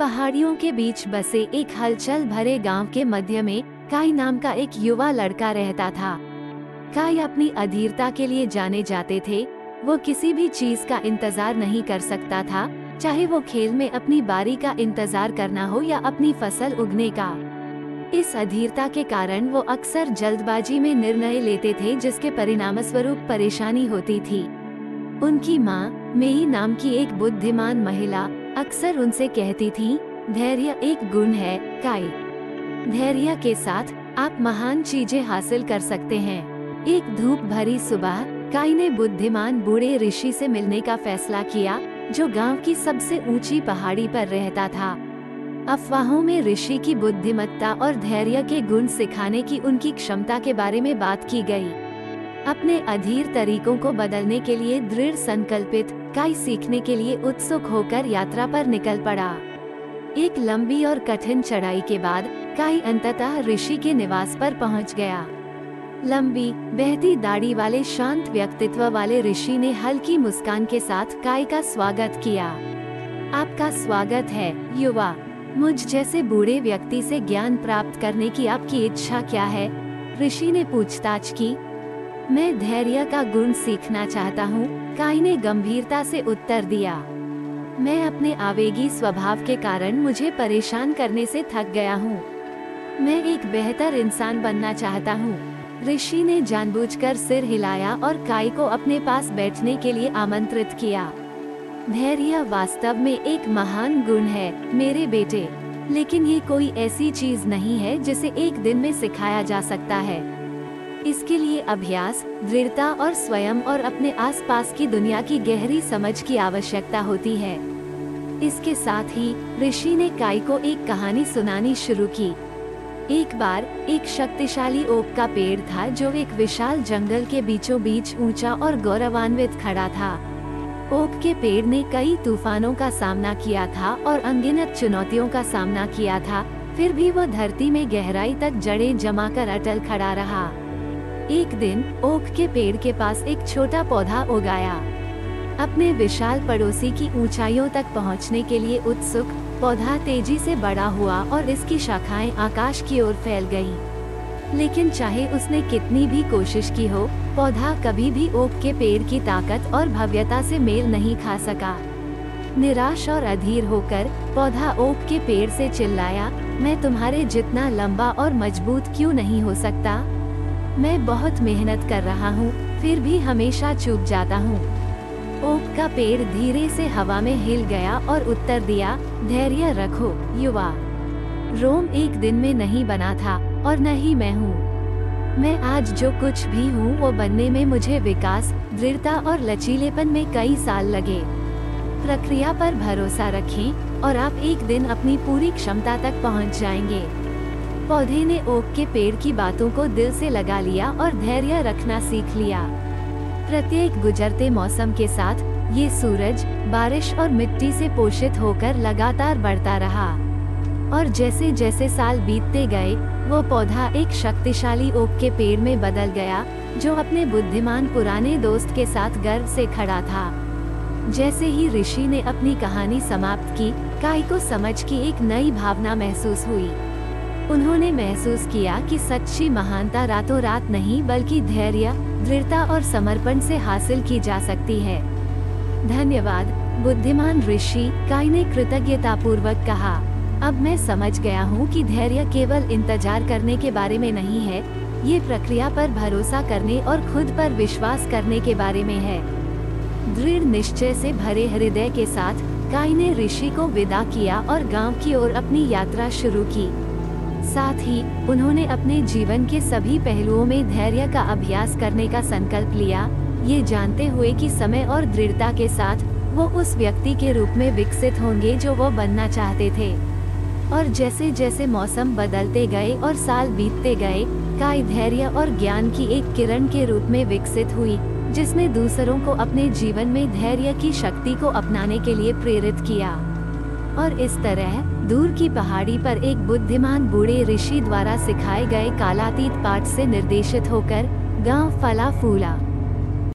पहाड़ियों के बीच बसे एक हलचल भरे गांव के मध्य में काई नाम का एक युवा लड़का रहता था। काई अपनी अधीरता के लिए जाने जाते थे। वो किसी भी चीज का इंतजार नहीं कर सकता था, चाहे वो खेल में अपनी बारी का इंतजार करना हो या अपनी फसल उगने का। इस अधीरता के कारण वो अक्सर जल्दबाजी में निर्णय लेते थे, जिसके परिणामस्वरूप परेशानी होती थी। उनकी माँ मेही नाम की एक बुद्धिमान महिला अक्सर उनसे कहती थी, धैर्य एक गुण है काई, धैर्य के साथ आप महान चीजें हासिल कर सकते हैं। एक धूप भरी सुबह काई ने बुद्धिमान बूढ़े ऋषि से मिलने का फैसला किया, जो गांव की सबसे ऊंची पहाड़ी पर रहता था। अफवाहों में ऋषि की बुद्धिमत्ता और धैर्य के गुण सिखाने की उनकी क्षमता के बारे में बात की गई। अपने अधीर तरीकों को बदलने के लिए दृढ़ संकल्पित काई सीखने के लिए उत्सुक होकर यात्रा पर निकल पड़ा। एक लंबी और कठिन चढ़ाई के बाद काई अंततः ऋषि के निवास पर पहुंच गया। लंबी बहती दाढ़ी वाले शांत व्यक्तित्व वाले ऋषि ने हल्की मुस्कान के साथ काई का स्वागत किया। आपका स्वागत है युवा, मुझ जैसे बूढ़े व्यक्ति से ज्ञान प्राप्त करने की आपकी इच्छा क्या है? ऋषि ने पूछताछ की। मैं धैर्य का गुण सीखना चाहता हूँ, काई ने गंभीरता से उत्तर दिया। मैं अपने आवेगी स्वभाव के कारण मुझे परेशान करने से थक गया हूँ। मैं एक बेहतर इंसान बनना चाहता हूँ। ऋषि ने जानबूझकर सिर हिलाया और काई को अपने पास बैठने के लिए आमंत्रित किया। धैर्य वास्तव में एक महान गुण है मेरे बेटे, लेकिन ये कोई ऐसी चीज नहीं है जिसे एक दिन में सिखाया जा सकता है। इसके लिए अभ्यास, दृढ़ता और स्वयं और अपने आसपास की दुनिया की गहरी समझ की आवश्यकता होती है। इसके साथ ही ऋषि ने काई को एक कहानी सुनानी शुरू की। एक बार एक शक्तिशाली ओक का पेड़ था, जो एक विशाल जंगल के बीचों बीच ऊंचा और गौरवान्वित खड़ा था। ओक के पेड़ ने कई तूफानों का सामना किया था और अनगिनत चुनौतियों का सामना किया था, फिर भी वो धरती में गहराई तक जड़ें जमाकर अटल खड़ा रहा। एक दिन ओक के पेड़ के पास एक छोटा पौधा उगाया। अपने विशाल पड़ोसी की ऊंचाइयों तक पहुंचने के लिए उत्सुक, पौधा तेजी से बड़ा हुआ और इसकी शाखाएं आकाश की ओर फैल गयी। लेकिन चाहे उसने कितनी भी कोशिश की हो, पौधा कभी भी ओक के पेड़ की ताकत और भव्यता से मेल नहीं खा सका। निराश और अधीर होकर पौधा ओक के पेड़ से चिल्लाया, मैं तुम्हारे जितना लंबा और मजबूत क्यों नहीं हो सकता? मैं बहुत मेहनत कर रहा हूँ, फिर भी हमेशा चूक जाता हूँ। ओक का पेड़ धीरे से हवा में हिल गया और उत्तर दिया, धैर्य रखो युवा, रोम एक दिन में नहीं बना था और न ही मैं हूँ। मैं आज जो कुछ भी हूँ वो बनने में मुझे विकास, दृढ़ता और लचीलेपन में कई साल लगे। प्रक्रिया पर भरोसा रखें और आप एक दिन अपनी पूरी क्षमता तक पहुँच जाएंगे। पौधे ने ओक के पेड़ की बातों को दिल से लगा लिया और धैर्य रखना सीख लिया। प्रत्येक गुजरते मौसम के साथ ये सूरज, बारिश और मिट्टी से पोषित होकर लगातार बढ़ता रहा, और जैसे जैसे साल बीतते गए वो पौधा एक शक्तिशाली ओक के पेड़ में बदल गया, जो अपने बुद्धिमान पुराने दोस्त के साथ गर्व से खड़ा था। जैसे ही ऋषि ने अपनी कहानी समाप्त की, काई को समझ की एक नई भावना महसूस हुई। उन्होंने महसूस किया कि सच्ची महानता रातों रात नहीं, बल्कि धैर्य, दृढ़ता और समर्पण से हासिल की जा सकती है। धन्यवाद बुद्धिमान ऋषि, काई ने कृतज्ञतापूर्वक कहा। अब मैं समझ गया हूँ कि धैर्य केवल इंतजार करने के बारे में नहीं है, ये प्रक्रिया पर भरोसा करने और खुद पर विश्वास करने के बारे में है। दृढ़ निश्चय से भरे हृदय के साथ काई ने ऋषि को विदा किया और गांव की ओर अपनी यात्रा शुरू की। साथ ही उन्होंने अपने जीवन के सभी पहलुओं में धैर्य का अभ्यास करने का संकल्प लिया, ये जानते हुए कि समय और दृढ़ता के साथ वो उस व्यक्ति के रूप में विकसित होंगे जो वो बनना चाहते थे। और जैसे जैसे मौसम बदलते गए और साल बीतते गए, काई धैर्य और ज्ञान की एक किरण के रूप में विकसित हुई, जिसने दूसरों को अपने जीवन में धैर्य की शक्ति को अपनाने के लिए प्रेरित किया। और इस तरह दूर की पहाड़ी पर एक बुद्धिमान बूढ़े ऋषि द्वारा सिखाए गए कालातीत पाठ से निर्देशित होकर गांव फला फूला।